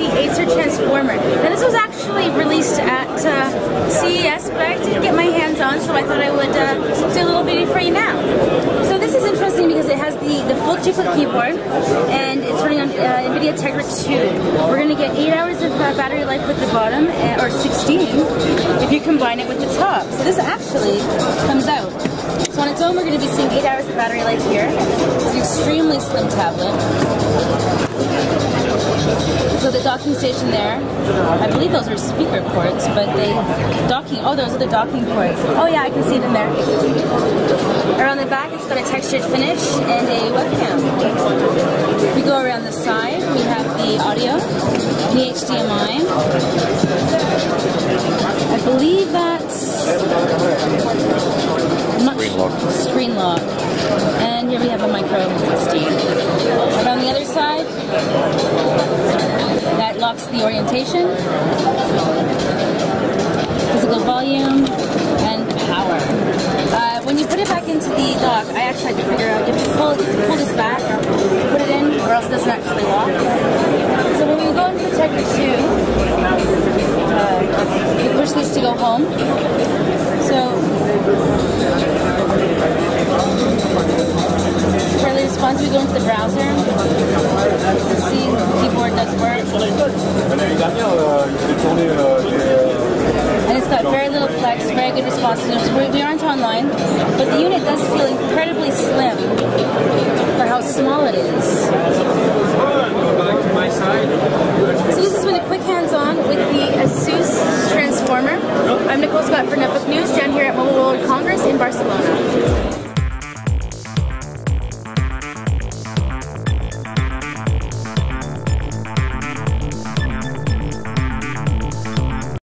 the Acer Transformer. Now this was actually released at CES, but I didn't get my hands on, so I thought I would do a little video for you now. So this is interesting because it has the full chiplet keyboard, and it's running on NVIDIA Tegra 2. We're going to get 8 hours of battery life with the bottom, or 16 if you combine it with the top. So this actually comes out. So on its own, we're going to be seeing 8 hours of battery life here. It's an extremely slim tablet. So the docking station there, I believe those are speaker ports, but they docking, oh, those are the docking ports. Oh yeah, I can see it in there. Around the back, it's got a textured finish and a webcam. If we go around the side, we have the audio, the HDMI. I believe that's screen lock. Screen lock. And here we have a micro SD. Around the other side, that locks the orientation, physical volume, and power. When you put it back into the dock, I actually had to figure out if you pull this back, put it in, or else it doesn't actually lock. So when we go into the Tegra 2, you push this to go home. So, fairly responsive, we go into the browser. And it's got very little flex, very good responsiveness. We aren't online, but the unit does feel incredibly slim for how small it is. So this has been a quick hands-on with the Asus Transformer. I'm Nicole Scott for Netbook News, down here at Mobile World Congress in Barcelona.